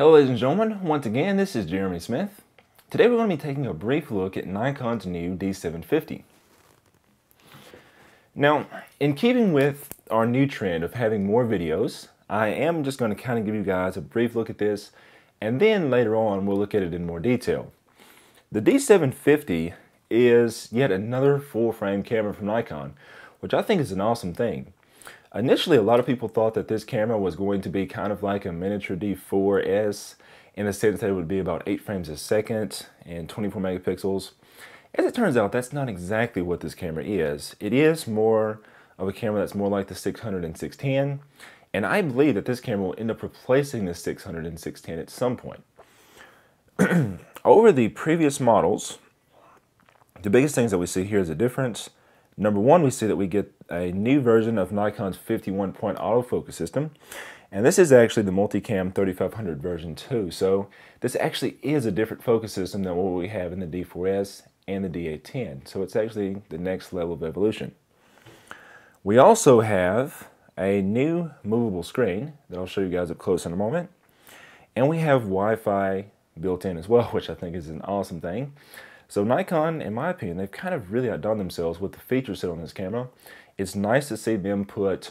Hello ladies and gentlemen, once again this is Jeremy Smith. Today we're going to be taking a brief look at Nikon's new D750. Now, in keeping with our new trend of having more videos, I am just going to kind of give you guys a brief look at this, and then later on we'll look at it in more detail. The D750 is yet another full-frame camera from Nikon, which I think is an awesome thing. Initially, a lot of people thought that this camera was going to be kind of like a miniature D4S, in the sense that it would be about 8 frames a second and 24 megapixels. As it turns out, that's not exactly what this camera is. It is more of a camera that's more like the 600 and 610, and I believe that this camera will end up replacing the 600 and 610 at some point. Over the previous models, the biggest things that we see here is a difference. Number one, we see that we get a new version of Nikon's 51-point autofocus system, and this is actually the Multicam 3500 version 2, so this actually is a different focus system than what we have in the D4S and the D810, so it's actually the next level of evolution. We also have a new movable screen that I'll show you guys up close in a moment, and we have Wi-Fi built in as well, which I think is an awesome thing. So Nikon, in my opinion, they've kind of really outdone themselves with the feature set on this camera. It's nice to see them put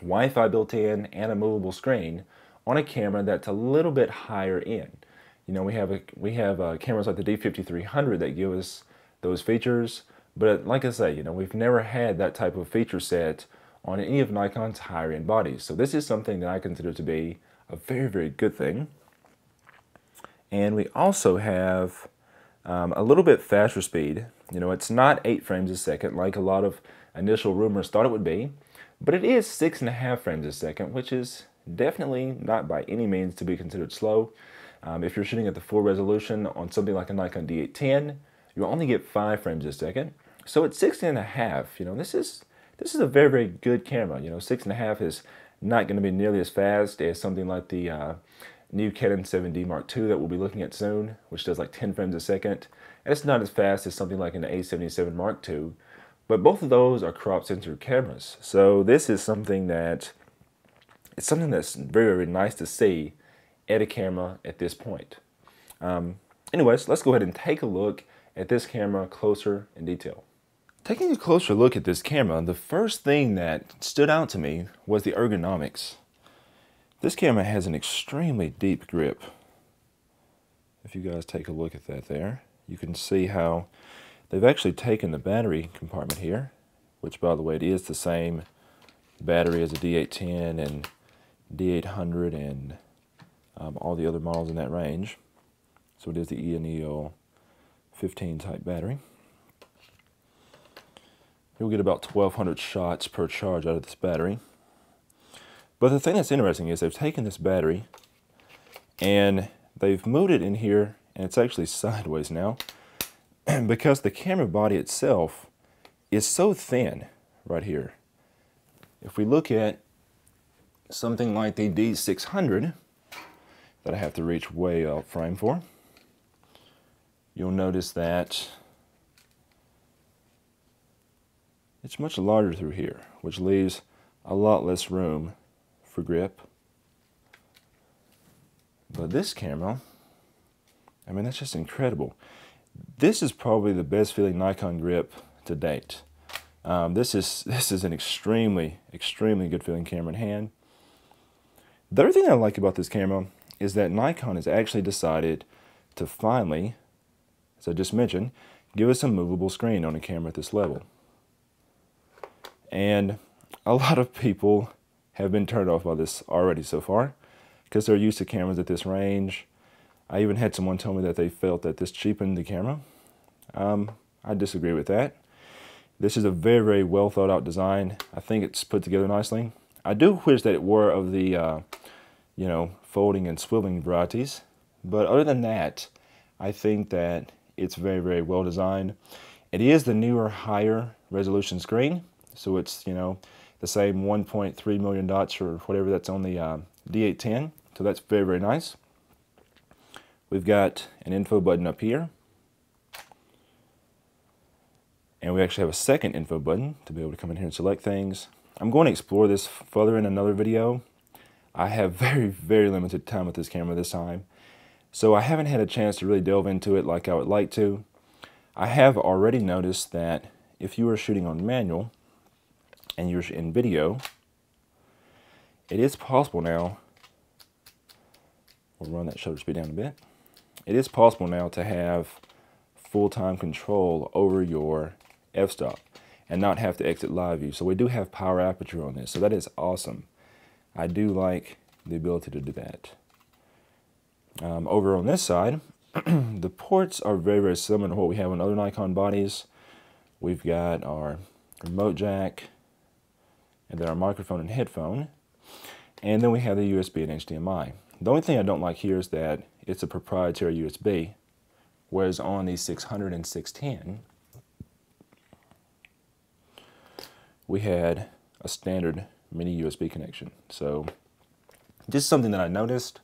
Wi-Fi built in and a movable screen on a camera that's a little bit higher end. You know, we have cameras like the D5300 that give us those features, but like I say, you know, we've never had that type of feature set on any of Nikon's higher end bodies. So this is something that I consider to be a very, very good thing. And we also have a little bit faster speed. You know, it's not 8 frames a second like a lot of initial rumors thought it would be, but it is 6.5 frames a second, which is definitely not by any means to be considered slow. If you're shooting at the full resolution on something like a Nikon D810, you only get 5 frames a second. So at 6.5, you know, this is a very, very good camera. You know, 6.5 is not going to be nearly as fast as something like the new Canon 7D Mark II that we'll be looking at soon, which does like 10 frames a second, and it's not as fast as something like an A77 Mark II, but both of those are crop sensor cameras. So this is something that, it's something that's very, very nice to see at a camera at this point. Anyways, let's go ahead and take a look at this camera closer in detail. Taking a closer look at this camera, the first thing that stood out to me was the ergonomics. This camera has an extremely deep grip. If you guys take a look at that there, you can see how they've actually taken the battery compartment here, which by the way, it is the same battery as the D810 and D800 and all the other models in that range. So it is the EN-EL15 type battery. You'll get about 1,200 shots per charge out of this battery. But the thing that's interesting is they've taken this battery and they've moved it in here, and it's actually sideways now because the camera body itself is so thin right here. If we look at something like the D600 that I have to reach way out frame for, you'll notice that it's much larger through here, which leaves a lot less room for grip. But this camera, I mean, that's just incredible. This is probably the best feeling Nikon grip to date. This is an extremely good feeling camera in hand. The other thing that I like about this camera is that Nikon has actually decided to finally, as I just mentioned, give us a movable screen on a camera at this level. And a lot of people have been turned off by this already so far because they're used to cameras at this range. I even had someone tell me that they felt that this cheapened the camera. I disagree with that. This is a very, very well thought out design. I think it's put together nicely. I do wish that it were of the, you know, folding and swiveling varieties. But other than that, I think that it's very, very well designed. It is the newer, higher resolution screen. So it's, you know, the same 1.3 million dots or whatever that's on the D810, so that's very, very nice. We've got an info button up here, and we actually have a second info button to be able to come in here and select things. I'm going to explore this further in another video. I have very limited time with this camera this time, so I haven't had a chance to really delve into it like I would like to. I have already noticed that if you are shooting on manual and you're in video, it is possible now, we'll run that shutter speed down a bit, it is possible now to have full-time control over your f-stop and not have to exit live view. So we do have power aperture on this, so that is awesome. I do like the ability to do that. Over on this side, the ports are very similar to what we have on other Nikon bodies. We've got our remote jack, and then our microphone and headphone, and then we have the USB and HDMI. The only thing I don't like here is that it's a proprietary USB, whereas on the 600 and 610, we had a standard mini USB connection. So just something that I noticed.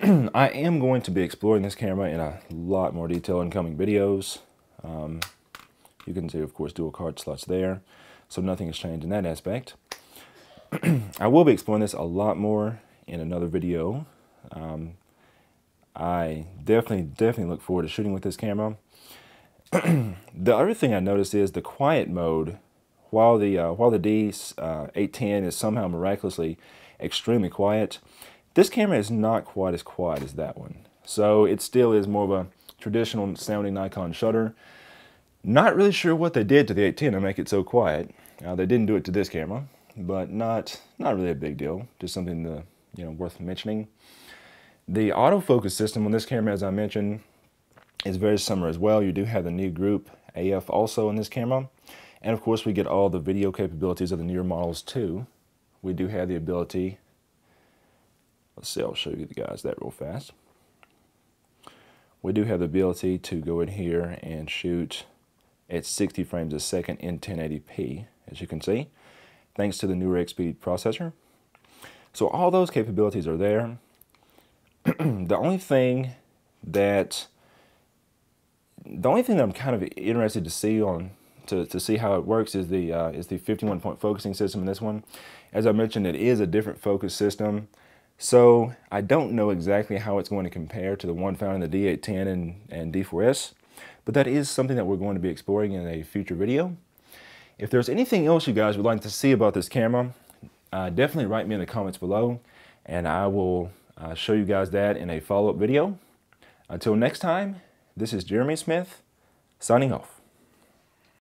I am going to be exploring this camera in a lot more detail in coming videos. You can see, of course, dual card slots there, so nothing has changed in that aspect. I will be exploring this a lot more in another video. I definitely look forward to shooting with this camera. The other thing I noticed is the quiet mode. While the D810 is somehow miraculously extremely quiet, this camera is not quite as quiet as that one. So it still is more of a traditional sounding Nikon shutter. Not really sure what they did to the 810 to make it so quiet. They didn't do it to this camera, but not really a big deal. Just something to, you know, worth mentioning. The autofocus system on this camera, as I mentioned, is very similar as well. You do have the new group AF also on this camera. And of course, we get all the video capabilities of the newer models too. We do have the ability, let's see, I'll show you guys that real fast. We do have the ability to go in here and shoot at 60 frames a second in 1080p, as you can see, thanks to the newer Expeed processor. So all those capabilities are there. The only thing that I'm kind of interested to see on to see how it works is the 51-point focusing system in this one. As I mentioned, it is a different focus system, so I don't know exactly how it's going to compare to the one found in the D810 and D4S, but that is something that we're going to be exploring in a future video. If there's anything else you guys would like to see about this camera, definitely write me in the comments below, and I will show you guys that in a follow-up video. Until next time, this is Jeremy Smith, signing off.